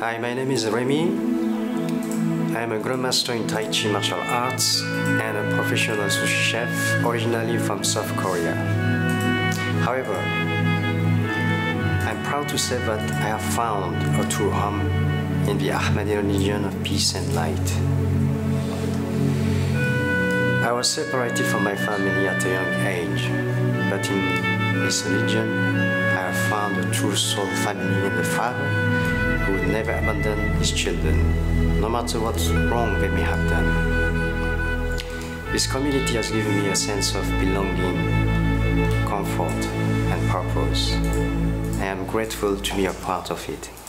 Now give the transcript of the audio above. Hi, my name is Remi. I am a grandmaster in Taichi martial arts and a professional sushi chef originally from South Korea. However, I'm proud to say that I have found a true home in the Ahmadi Religion of Peace and Light. I was separated from my family at a young age, but in this religion, I have found a true soul family in the Father, who would never abandon his children, no matter what wrong they may have done. This community has given me a sense of belonging, comfort, and purpose. I am grateful to be a part of it.